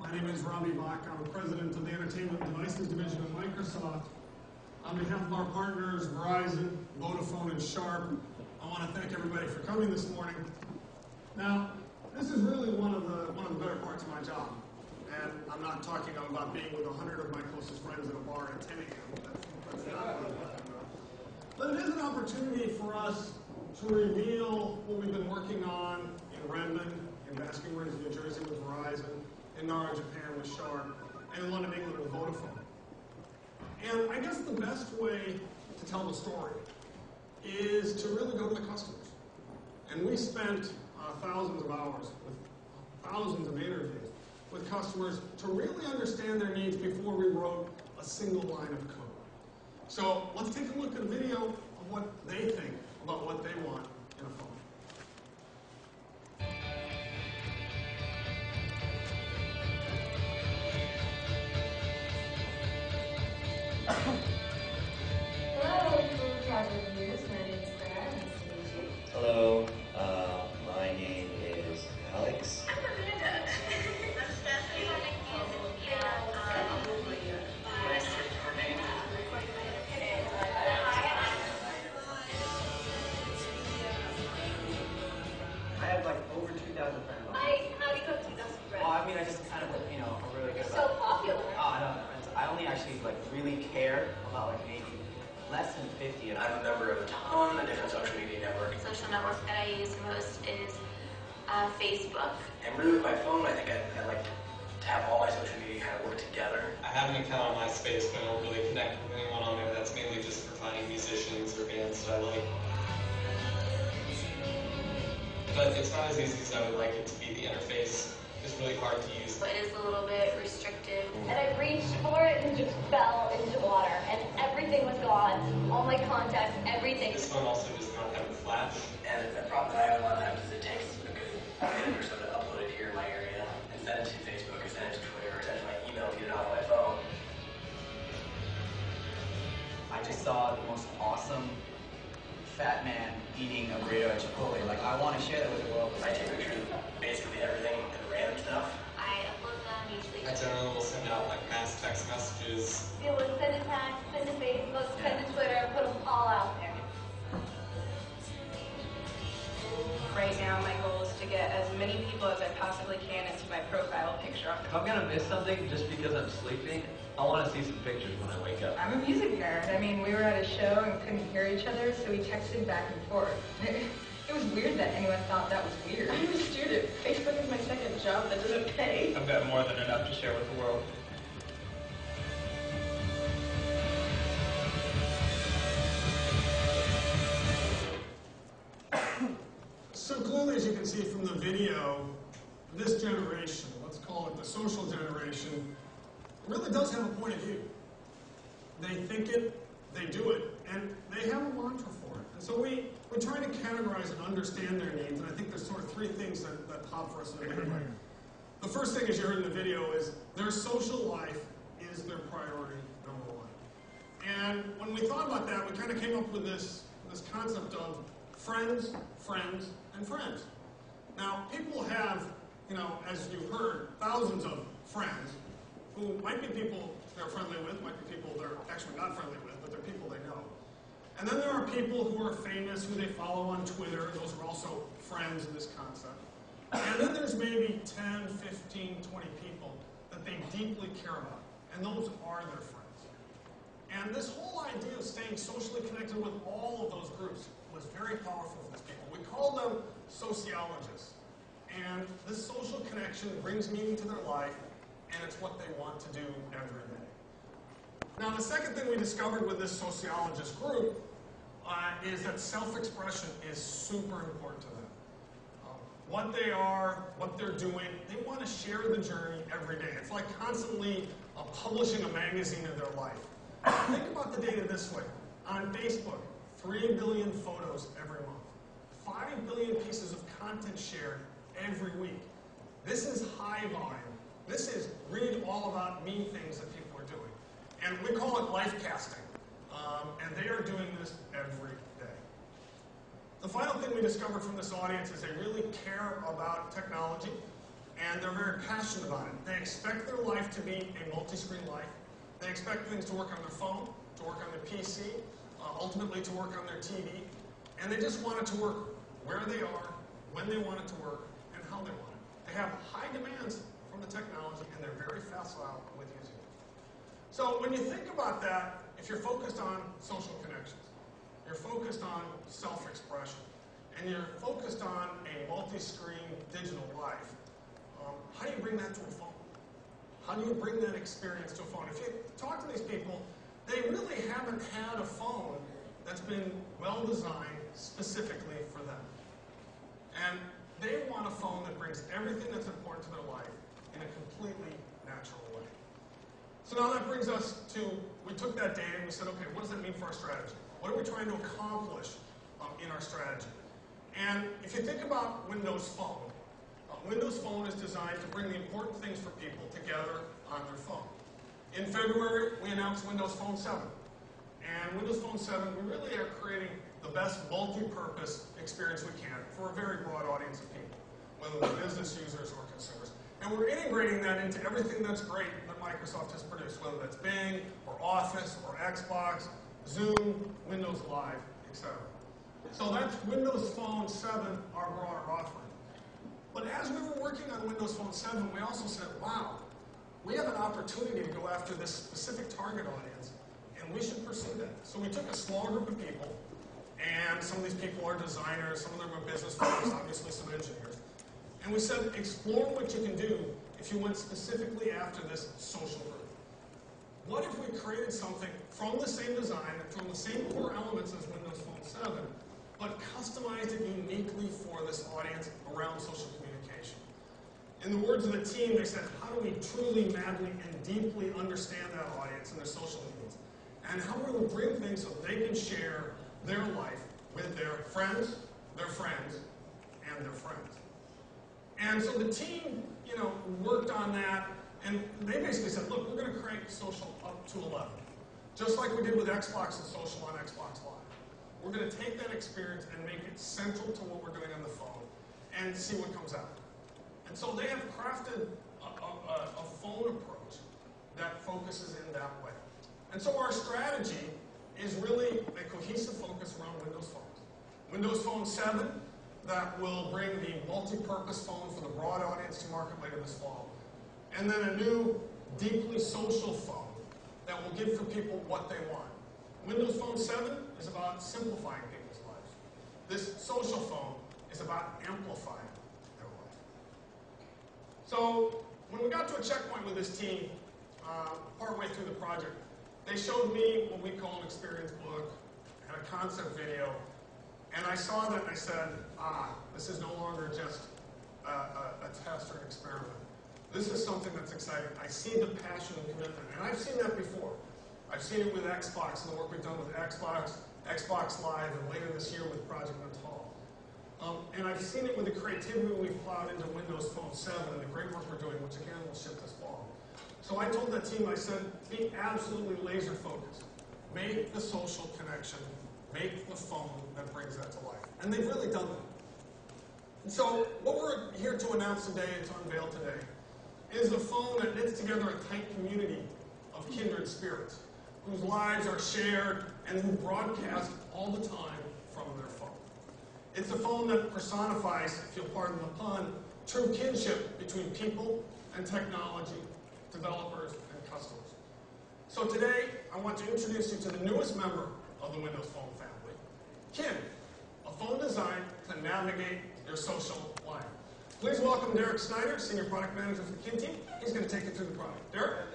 My name is Robbie Bach. I'm the president of the Entertainment Devices Division at Microsoft. On behalf of our partners, Verizon, Vodafone, and Sharp, I want to thank everybody for coming this morning. Now, this is really one of the better parts of my job. And I'm not talking about being with 100 of my closest friends at a bar at 10 a.m. That's not what I'm talking about. But it is an opportunity for us to reveal what we've been working on in Redmond, in Basking Ridge, New Jersey with Verizon, in Nara, Japan with Sharp, and in London, England with Vodafone. And I guess the best way to tell the story is to really go to the customers. And we spent thousands of hours with thousands of interviews with customers to really understand their needs before we wrote a single line of code. So let's take a look at a video of what they think about what they want in a phone. Hello, Project News. My name is Nara. Nice to meet you. Hello. My name is Alex. I'm Amanda. I'm Stephanie. Nice to meet you. I have like over 2,000 friends. How do you have 2,000 friends? Well, I mean, I just kind of, you know, I'm really good about it. You're so popular. Oh, I don't know. I only actually like really care about like maybe less than 50. And I'm a member of a ton of different social media networks. Social network that I use most is Facebook. And really with my phone, I think I like to have all my social media kind of work together. I have an account on MySpace, but I don't really connect with anyone on there. That's mainly just for finding musicians or bands that I like. But it's not as easy as I would like it to be. The interface is really hard to use. It is a little bit restrictive. And I reached for it and just fell into water. And everything was gone. All my contacts, everything. This one also does not have a flash. And the problem that I have a lot of times is it takes a good minute or so to upload it here in my area and send it to Facebook or send it to Twitter or send it to my email to get it off my phone. I just saw the most awesome fat man eating a burrito at Chipotle. Like, I want to share that with the world. I take pictures of basically everything and random stuff. I upload them usually. I generally will send out like mass text messages. Yeah, we'll send a text, send a Facebook, send a Twitter, put them all out there. Right now, my goal is to get as many people as I possibly can into my profile picture. If I'm gonna miss something just because I'm sleeping, I want to see some pictures when I wake up. I'm a music nerd. I mean, we were at a show and couldn't hear each other, so we texted back and forth. It was weird that anyone thought that was weird. I'm a student. Facebook is my second job that doesn't pay. I've got more than enough to share with the world. So clearly, as you can see from the video, this generation, let's call it the social generation, really does have a point of view. They think it, they do it, and they have a mantra for it. And so we try to categorize and understand their needs, and I think there's sort of three things that pop for us in the video. The first thing, as you heard in the video, is their social life is their priority number one. And when we thought about that, we kind of came up with this concept of friends, friends, and friends. Now, people have, you know, as you've heard, thousands of friends, who might be people they're friendly with, might be people they're actually not friendly with, but they're people they know. And then there are people who are famous, who they follow on Twitter. Those are also friends in this concept. And then there's maybe 10, 15, 20 people that they deeply care about, and those are their friends. And this whole idea of staying socially connected with all of those groups was very powerful for these people. We call them sociologists. And this social connection brings meaning to their life, and it's what they want to do every day. Now, the second thing we discovered with this sociologist group is that self-expression is super important to them. What they are, what they're doing, they want to share the journey every day. It's like constantly publishing a magazine of their life. Think about the data this way. On Facebook, 3 billion photos every month. 5 billion pieces of content shared every week. This is high volume. This is read all about me things that people are doing. And we call it life casting. And they are doing this every day. The final thing we discovered from this audience is they really care about technology. and they're very passionate about it. They expect their life to be a multi-screen life. They expect things to work on their phone, to work on their PC, ultimately to work on their TV, and they just want it to work where they are, when they want it to work, and how they want it. They have high demands from the technology, and they're very facile with using it. So when you think about that, if you're focused on social connections, you're focused on self-expression, and you're focused on a multi-screen digital life, how do you bring that to a phone? How do you bring that experience to a phone? If you talk to these people, they really haven't had a phone that's been well-designed specifically for them. And they want a phone that brings everything that's important to their life in a completely natural way. So now that brings us to, we took that data and we said, okay, what does that mean for our strategy? What are we trying to accomplish in our strategy? And if you think about Windows Phone is designed to bring the important things for people together on their phone. In February, we announced Windows Phone 7. And Windows Phone 7, we really are creating the best multi-purpose experience we can for a very broad audience of people, whether they're business users or consumers. And we're integrating that into everything that's great that Microsoft has produced, whether that's Bing, or Office, or Xbox, Zoom, Windows Live, etc. So that's Windows Phone 7, our broader offering. But as we were working on Windows Phone 7, we also said, wow, we have an opportunity to go after this specific target audience, and we should pursue that. So we took a small group of people, and some of these people are designers, some of them are business folks, obviously some engineers. And we said, explore what you can do if you went specifically after this social group. What if we created something from the same design, from the same core elements as Windows Phone 7, but customized it uniquely for this audience around social communication? In the words of the team, they said, how do we truly, madly, and deeply understand that audience and their social needs? And how do we bring things so they can share their life with their friends, and their friends? And so the team, you know, worked on that, and they basically said, look, we're going to crank social up to 11, just like we did with Xbox and social on Xbox Live. We're going to take that experience and make it central to what we're doing on the phone and see what comes out. And so they have crafted a phone approach that focuses in that way. And so our strategy is really a cohesive focus around Windows phones. Windows Phone 7 that will bring the multi-purpose phone for the broad audience to market later this fall. And then a new, deeply social phone that will give for people what they want. Windows Phone 7 is about simplifying people's lives. This social phone is about amplifying their life. So when we got to a checkpoint with this team, partway through the project, they showed me what we call an experience book and a concept video. And I saw that and I said, ah, this is no longer just a test or an experiment. This is something that's exciting. I see the passion and commitment. And I've seen that before. I've seen it with Xbox and the work we've done with Xbox, Xbox Live, and later this year with Project Natal. And I've seen it with the creativity we've plowed into Windows Phone 7 and the great work we're doing, which again will ship this fall. So I told that team, I said, be absolutely laser focused. Make the social connection. Make the phone that brings that to life. And they've really done that. And so what we're here to announce today and to unveil today is a phone that knits together a tight community of kindred spirits, whose lives are shared and who broadcast all the time from their phone. It's a phone that personifies, if you'll pardon the pun, true kinship between people and technology, developers and customers. So today, I want to introduce you to the newest member of the Windows Phone family, Kin, a phone designed to navigate your social life. Please welcome Derek Snyder, Senior Product Manager for the Kin team. He's going to take you through the product. Derek?